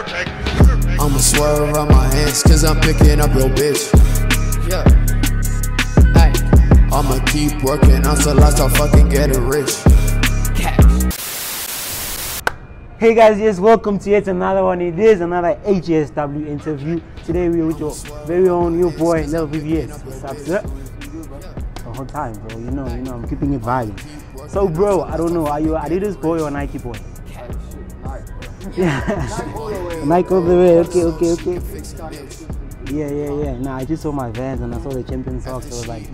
I'ma swerve on my hands, cause I'm picking up your bitch. Yeah. Hey. I'ma keep working until I start fucking getting rich. Hey guys, yes, welcome to yet another one. It is another HSW interview. Today we are with your very own new boy, Lil VVS. What's up, sir? The whole time, bro. You know, I'm keeping it vibing. So, bro, I don't know. Are you Adidas boy or Nike boy? Yeah. Nike all the way. Okay. Yeah. Nah, I just saw my Vans and I saw the champion socks. So I was like,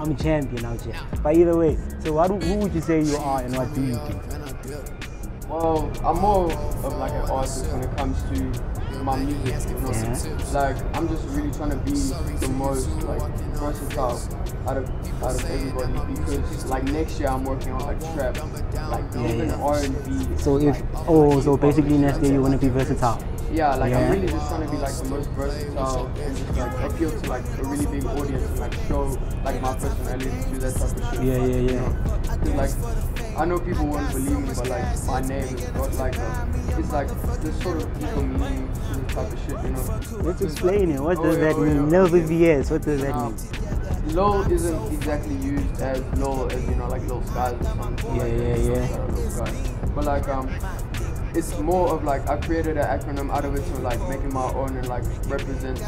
I'm a champion out here. But either way, so who would you say you are and what do you do? Well, I'm more of like an artist when it comes to my music. Yeah. Like, I'm just really trying to be the most like versatile out of everybody, because like next year I'm working on like trap, like even R&B. So if so basically next year you want to be versatile. Yeah, like I'm really just trying to be like the most versatile and just like appeal to like a really big audience and like show like my personality to that type of shit. Yeah. You know? Like, I know people won't believe me, but like my name is not like it's like this sort of people meaning to this type of shit, you know. Let's explain it. What does that mean? Lil VVS, what does that mean? Lil isn't exactly used as Lil as, you know, like Lil Skies or something. Yeah. But like it's more of like I created an acronym out of it to like making my own and like represent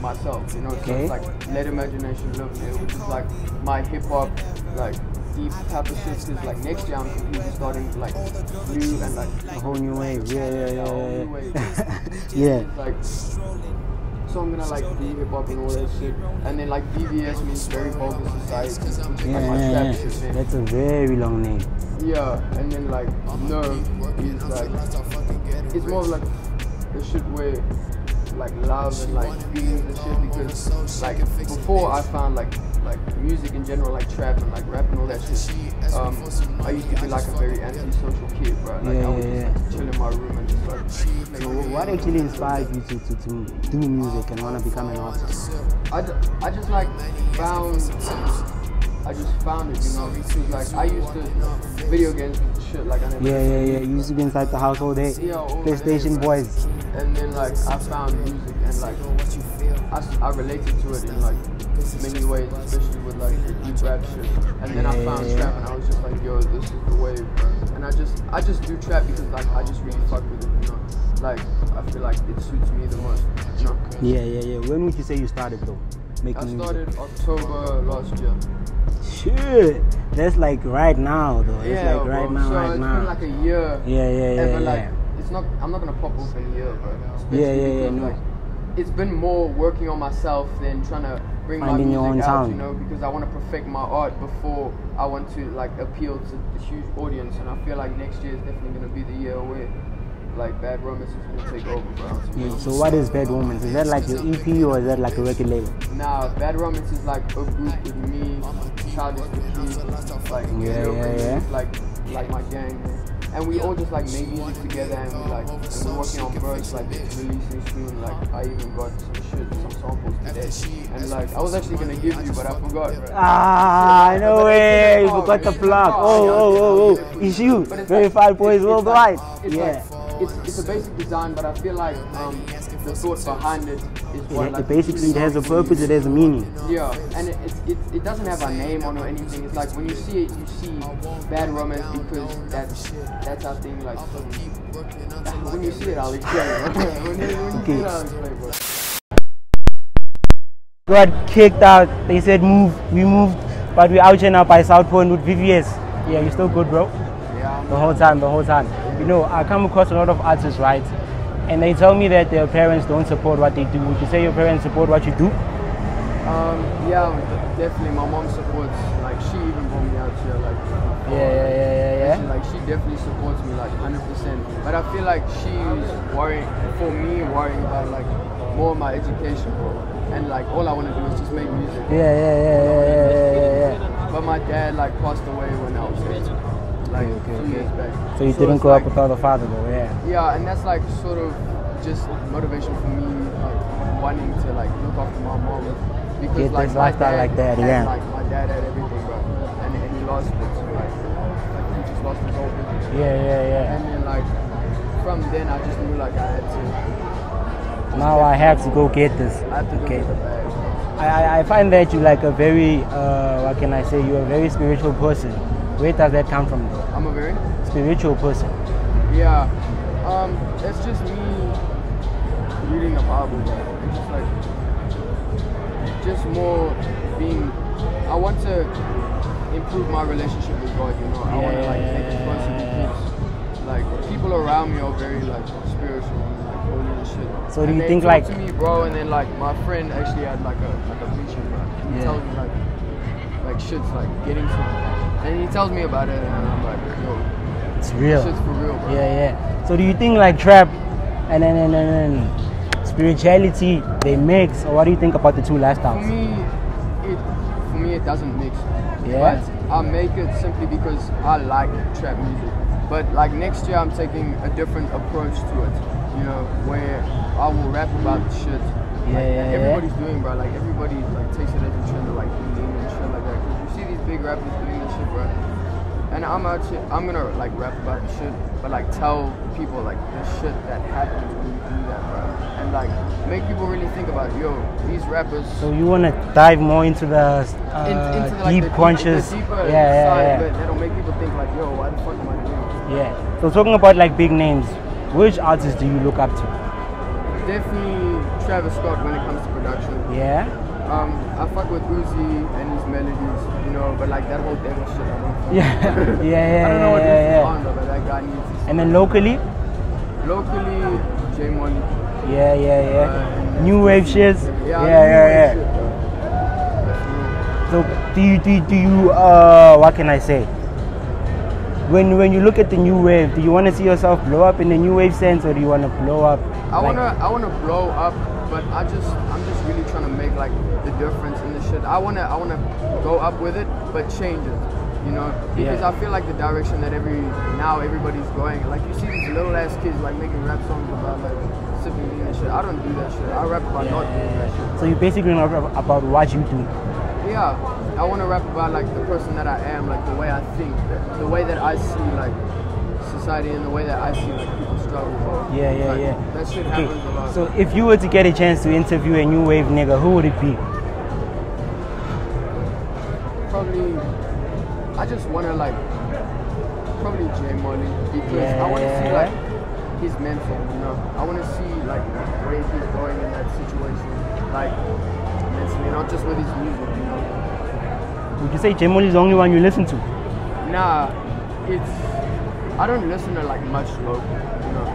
myself, you know. So it's like let imagination live there, which is like my hip hop like deep type of shit, is like next year I'm completely starting like new and like a whole new wave. Yeah. Like, so I'm gonna like be hip hop and all that shit, and then like VVS means very vulgar society, which is like my trap shit thing. That's a very long name. Yeah, and then like Nerv is like it's more like the shit where like love and like feelings and shit, because like before I found like music in general, like trap and like rap and all that shit, I used to be like a very antisocial kid, bro. Like I would just chill in my room and just like. So what actually inspired you to do music and want to become an artist? I just like found it, you know, because like I used to video games and shit, like I never You used to be inside the house all day, PlayStation boys. And then like I found music and like I related to it in like many ways, especially with like the deep rap shit. And then I found trap and I was just like, yo, this is the wave, bro. And I just do trap because like I just really fuck with it, you know. Like I feel like it suits me the most, you know? Yeah. When would you say you started though? Making music? October last year. Shit, that's like right now though. Yeah, it's like right now, so right now. It's been like a year. It's not. I'm not gonna pop off in a year, bro. Like, it's been more working on myself than trying to bring my music out, you know, because I want to perfect my art before I want to like appeal to the huge audience. And I feel like next year is definitely gonna be the year where like Bad Romance is gonna take over, bro. Yeah, so what is Bad Romance? Is that like your EP or is that like a record label? Nah, Bad Romance is like a group with me, Travis Scott, like like my gang, and we all just like make music together, and we're working on verse, like releasing soon. Like I even got some shit, some samples today, and like I was actually gonna give you, but I forgot. Right? Ah, no way! You forgot the plug. Oh! It's you. Verified boys worldwide. Yeah. It's a basic design, but I feel like the thought behind it is what like basically it has a purpose, it has a meaning. Yeah, and it doesn't have a name on or anything. It's like when you see it, you see Bad Romance because that's our thing. Like when you see it, I'll explain. Got kicked out. They said move. We moved, but we out here now by South Point with VVS. Yeah, you still good, bro? Yeah. The whole time. You know, I come across a lot of artists, right? And they tell me that their parents don't support what they do. Would you say your parents support what you do? Yeah, definitely. My mom supports. Like, she even brought me out here. Like, she definitely supports me, like, 100%. But I feel like she's worrying about, like, more of my education, bro. And, like, all I want to do is just make music. But my dad, like, passed away when I was young. Like 2 years back. So you didn't grow up without a father though, Yeah, and that's like sort of just motivation for me, like wanting to like look after my mom, because get like this lifestyle like that, like my dad had everything, bro, and he lost it, like he just lost his whole business. And then like from then I just knew like I had to. Now I have to go get this. I have to go get the bag. I find that you like a very, what can I say, you're a very spiritual person. Where does that come from? I'm a very spiritual person. Yeah, it's just me reading the Bible. It's just like, just more being, I want to improve my relationship with God, you know. I want to like make this person who keeps, like, people around me are very like spiritual. Shit. So do you think like to me, bro, and then like my friend actually had like a preacher, bro. He tells me like shit's like getting to me, and he tells me about it, and I'm like, yo, it's real. Shit's for real, bro. Yeah, yeah. So do you think like trap and spirituality they mix, or what do you think about the two lifestyles? For me, it doesn't mix. Yeah. But I make it simply because I like trap music. But like next year, I'm taking a different approach to it. You know, where I will rap about the shit everybody's doing, bro. Like everybody like takes it as a trend to like eating and shit like that. Cause you see these big rappers doing this shit, bro. And I'm gonna like rap about the shit, but like tell people like the shit that happens when you do that, bro. And like make people really think about, yo, these rappers. So you wanna dive more into the deeper, that'll make people think like, yo, why the fuck am I doing this? Yeah. So talking about like big names. Which artists do you look up to? Definitely Travis Scott when it comes to production. Yeah. I fuck with Uzi and his melodies, you know, but like that whole devil shit, I don't know. Yeah. I don't know what this is on, but that guy needs this. And then locally? Locally, J Money. New wave shit. Yeah. So do you what can I say? When you look at the new wave, do you want to see yourself blow up in the new wave sense, or do you want to blow up? I wanna blow up, but I'm just really trying to make like the difference in the shit. I wanna go up with it, but change it, you know, because I feel like the direction that everybody's going. Like you see these little ass kids like making rap songs about like sipping lean and shit. I don't do that shit. I rap about not doing that shit. So you basically rap about what you do. Yeah, I want to rap about like the person that I am, like the way I think, the way that I see like society and the way that I see like people struggle. That shit happens a lot. So if you were to get a chance to interview a new wave nigga, who would it be? Probably, I just want to like, probably J Money, because I want to see like his mental, you know. I want to see like where he's going in that situation, like. Not just with his music, you know. Would you say J Money is the only one you listen to? Nah, I don't listen to like much local, you know.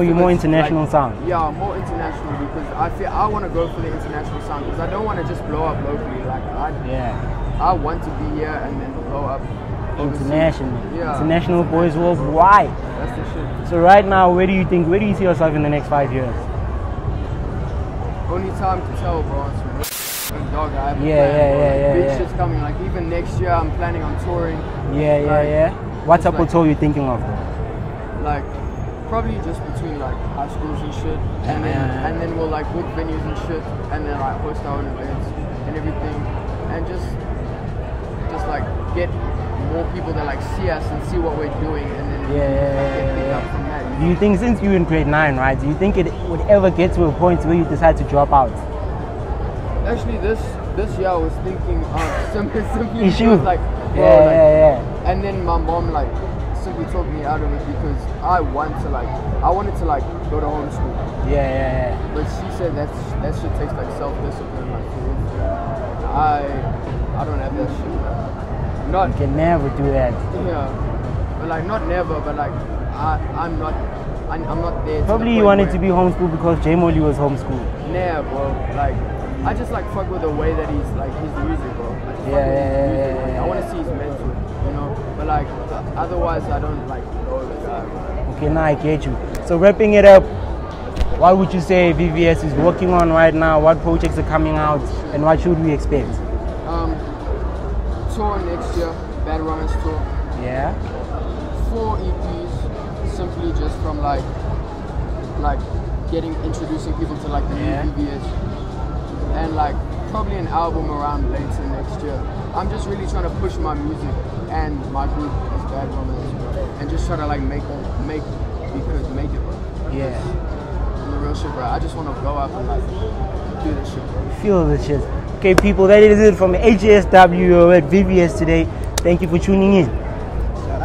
You're more international like, sound. Yeah, more international, because I want to go for the international sound, because I don't want to just blow up locally. Like I want to be here and then blow up internationally. Yeah. International boys worldwide. That's the shit. So right now, where do you see yourself in the next 5 years? Only time to tell, bro. Dog, I have big shit's coming. Like even next year, I'm planning on touring. What type of tour you thinking of? Like probably just between like high schools and shit, and then we'll like book venues and shit, and then like host our own events and everything, and just like get more people that like see us and see what we're doing, and then get picked up from that. Do you think, since you're in grade 9, right, do you think it would ever get to a point where you decide to drop out? Actually, this year I was thinking simply was like, bro, and then my mom like simply talked me out of it, because I wanted to go to homeschool. But she said that shit takes like self-discipline, like I don't have that shit. Not, you can never do that. Yeah, but like not never, but like. I'm not there. Probably you wanted to be homeschooled because J Money was homeschooled. Nah, bro. Like, I just like fuck with the way that he's like his music, bro. I want to see his mental, you know. But like, otherwise, I don't like all the time. Okay, now I get you. So wrapping it up, what would you say VVS is working on right now? What projects are coming out, and what should we expect? Tour next year, Bad Romance tour. Yeah. 4 EPs. Simply just from like introducing people to like the new VVS, and like probably an album around later next year. I'm just really trying to push my music and my group as Bad Romance. and just try to like make it, bro. Yeah. On the real shit, bro. I just want to go out and like do this shit, bro. Feel this shit. Okay, people, that is it from HSW at VVS today. Thank you for tuning in. Shout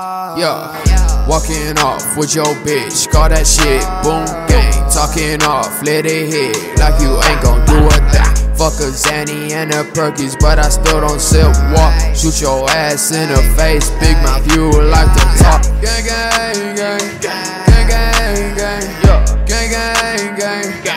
out. Yeah, walking off with your bitch. Call that shit, boom, gang. Talking off, let it hit like you ain't gon' do a thing. Fuck a Zanny and a Perkins, but I still don't sip walk. Shoot your ass in the face, big mouth, you like to talk. Gang, gang, gang, gang, gang, gang, gang, gang, gang.